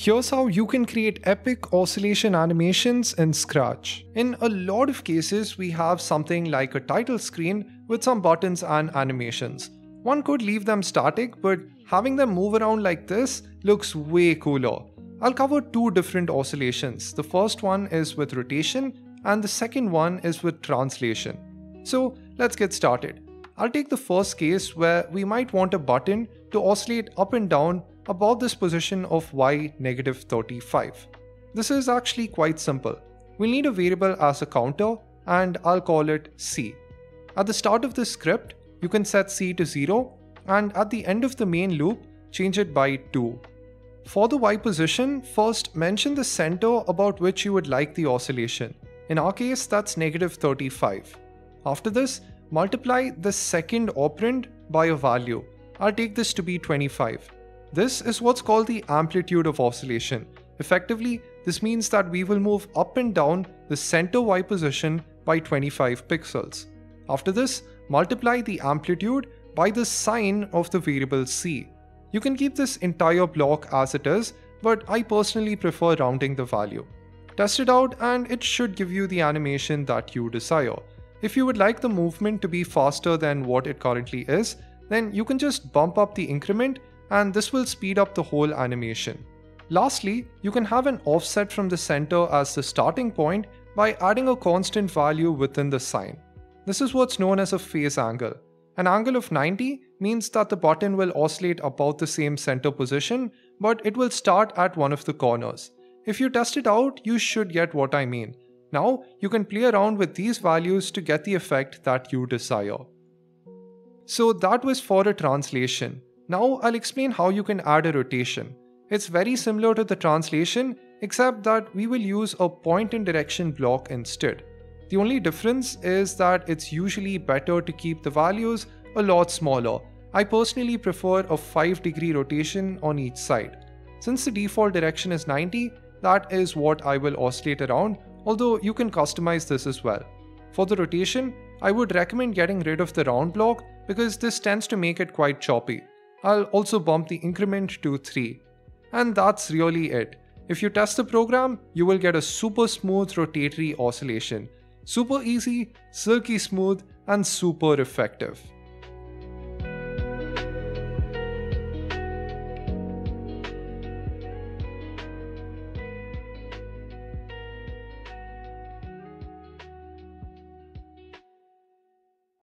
Here's how you can create epic oscillation animations in Scratch. In a lot of cases, we have something like a title screen with some buttons and animations. One could leave them static, but having them move around like this looks way cooler. I'll cover two different oscillations. The first one is with rotation, and the second one is with translation. So let's get started. I'll take the first case where we might want a button to oscillate up and down about this position of y negative 35. This is actually quite simple. We'll need a variable as a counter and I'll call it c. At the start of this script, you can set c to 0 and at the end of the main loop, change it by 2. For the y position, first mention the center about which you would like the oscillation. In our case, that's negative 35. After this, multiply the second operand by a value. I'll take this to be 25. This is what's called the amplitude of oscillation. Effectively, this means that we will move up and down the center y position by 25 pixels. After this, multiply the amplitude by the sign of the variable c. You can keep this entire block as it is, but I personally prefer rounding the value. Test it out and it should give you the animation that you desire. If you would like the movement to be faster than what it currently is, then you can just bump up the increment and this will speed up the whole animation. Lastly, you can have an offset from the center as the starting point by adding a constant value within the sign. This is what's known as a phase angle. An angle of 90 means that the button will oscillate about the same center position, but it will start at one of the corners. If you test it out, you should get what I mean. Now, you can play around with these values to get the effect that you desire. So that was for a translation. Now I'll explain how you can add a rotation. It's very similar to the translation, except that we will use a point and direction block instead. The only difference is that it's usually better to keep the values a lot smaller. I personally prefer a 5-degree rotation on each side. Since the default direction is 90, that is what I will oscillate around, although you can customize this as well. For the rotation, I would recommend getting rid of the round block because this tends to make it quite choppy. I'll also bump the increment to 3. And that's really it. If you test the program, you will get a super smooth rotatory oscillation. Super easy, silky smooth, and super effective.